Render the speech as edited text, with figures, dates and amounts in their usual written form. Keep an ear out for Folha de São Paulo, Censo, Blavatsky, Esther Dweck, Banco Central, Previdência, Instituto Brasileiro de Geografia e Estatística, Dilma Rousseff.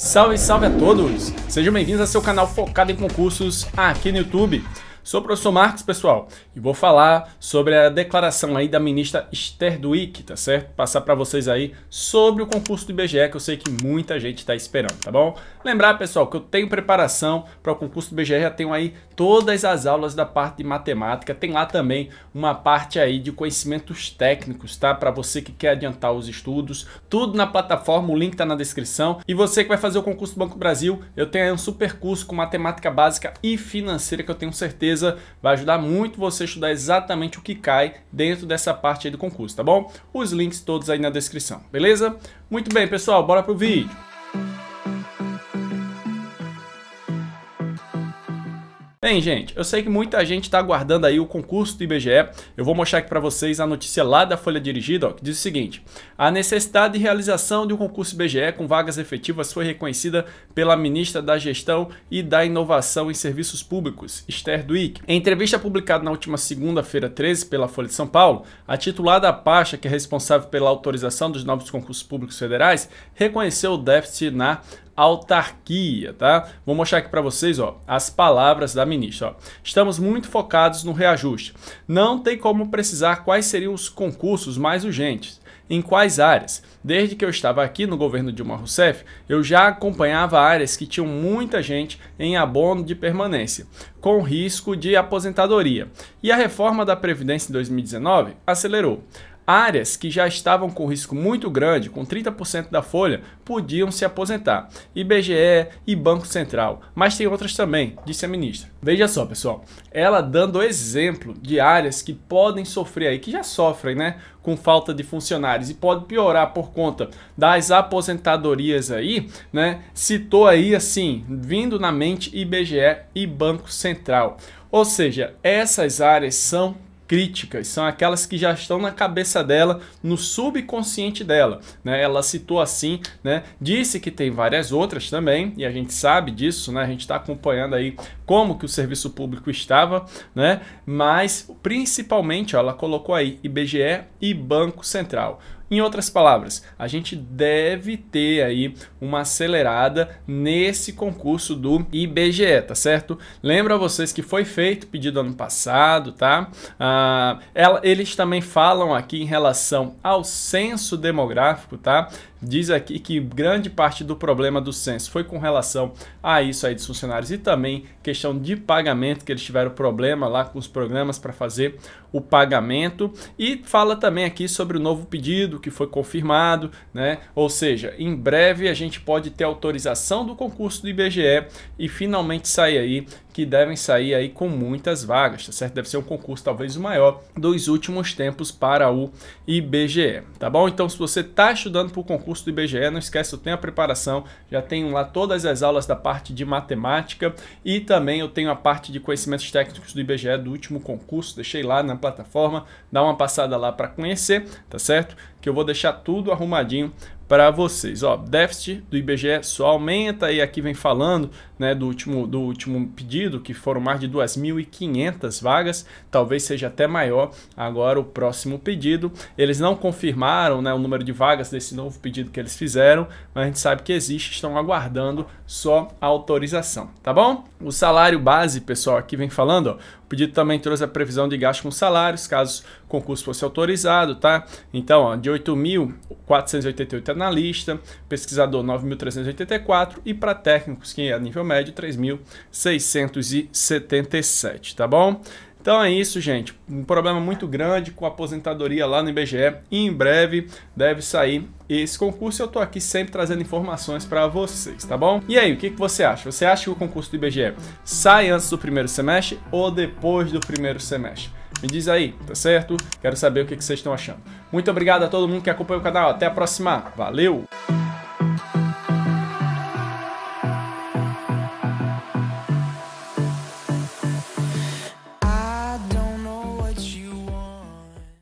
Salve, salve a todos! Sejam bem-vindos ao seu canal focado em concursos aqui no YouTube. Sou o professor Marcos, pessoal, e vou falar sobre a declaração aí da ministra Esther Dweck, tá certo? Passar para vocês aí sobre o concurso do IBGE, que eu sei que muita gente está esperando, tá bom? Lembrar, pessoal, que eu tenho preparação para o concurso do IBGE, já tenho aí todas as aulas da parte de matemática, tem lá também uma parte aí de conhecimentos técnicos, tá? Para você que quer adiantar os estudos, tudo na plataforma, o link tá na descrição. E você que vai fazer o concurso do Banco do Brasil, eu tenho aí um super curso com matemática básica e financeira que eu tenho certeza vai ajudar muito você a estudar exatamente o que cai dentro dessa parte aí do concurso, tá bom? Os links todos aí na descrição, beleza? Muito bem, pessoal, bora pro vídeo! Bem, gente, eu sei que muita gente está aguardando aí o concurso do IBGE. Eu vou mostrar aqui para vocês a notícia lá da Folha Dirigida, ó, que diz o seguinte: a necessidade de realização de um concurso IBGE com vagas efetivas foi reconhecida pela ministra da Gestão e da Inovação em Serviços Públicos, Esther Dweck. Em entrevista publicada na última segunda-feira, 13, pela Folha de São Paulo, a titular da pasta, que é responsável pela autorização dos novos concursos públicos federais, reconheceu o déficit na autarquia, tá? Vou mostrar aqui para vocês, ó, as palavras da ministra, ó. Estamos muito focados no reajuste. Não tem como precisar quais seriam os concursos mais urgentes, em quais áreas. Desde que eu estava aqui no governo Dilma Rousseff, eu já acompanhava áreas que tinham muita gente em abono de permanência, com risco de aposentadoria. E a reforma da Previdência em 2019 acelerou. Áreas que já estavam com risco muito grande, com 30% da folha, podiam se aposentar. IBGE e Banco Central. Mas tem outras também, disse a ministra. Veja só, pessoal. Ela dando exemplo de áreas que podem sofrer aí, que já sofrem, né? Com falta de funcionários e pode piorar por conta das aposentadorias aí, né? Citou aí assim, vindo na mente IBGE e Banco Central. Ou seja, essas áreas são críticas, são aquelas que já estão na cabeça dela, no subconsciente dela, né? Ela citou assim, né? Disse que tem várias outras também, e a gente sabe disso, né? A gente está acompanhando aí como que o serviço público estava, né? Mas principalmente, ó, ela colocou aí IBGE e Banco Central. Em outras palavras, a gente deve ter aí uma acelerada nesse concurso do IBGE, tá certo? Lembra vocês que foi feito pedido ano passado, tá? Eles também falam aqui em relação ao censo demográfico, tá? Diz aqui que grande parte do problema do censo foi com relação a isso aí dos funcionários e também questão de pagamento, que eles tiveram problema lá com os programas para fazer o pagamento. E fala também aqui sobre o novo pedido que foi confirmado, né? Ou seja, em breve a gente pode ter autorização do concurso do IBGE e finalmente sair aí, que devem sair aí com muitas vagas, tá certo? Deve ser um concurso talvez o maior dos últimos tempos para o IBGE, tá bom? Então, se você está estudando para o concurso do IBGE, não esquece, eu tenho a preparação, já tenho lá todas as aulas da parte de matemática e também eu tenho a parte de conhecimentos técnicos do IBGE do último concurso, deixei lá na plataforma, dá uma passada lá para conhecer, tá certo? Que eu vou deixar tudo arrumadinho para vocês. Ó, déficit do IBGE só aumenta, e aqui vem falando, né, do último pedido, que foram mais de 2.500 vagas, talvez seja até maior agora o próximo pedido. Eles não confirmaram, né, o número de vagas desse novo pedido que eles fizeram, mas a gente sabe que existe, estão aguardando só a autorização, tá bom? O salário base, pessoal, aqui vem falando, ó, o pedido também trouxe a previsão de gasto com salários, caso o concurso fosse autorizado, tá? Então, ó, de 8.488 analista, pesquisador 9.384 e para técnicos, que é nível médio, 3.677, tá bom? Então é isso, gente. Um problema muito grande com a aposentadoria lá no IBGE e em breve deve sair esse concurso. Eu tô aqui sempre trazendo informações para vocês, tá bom? E aí, o que você acha? Você acha que o concurso do IBGE sai antes do primeiro semestre ou depois do primeiro semestre? Me diz aí, tá certo? Quero saber o que vocês estão achando. Muito obrigado a todo mundo que acompanha o canal. Até a próxima. Valeu!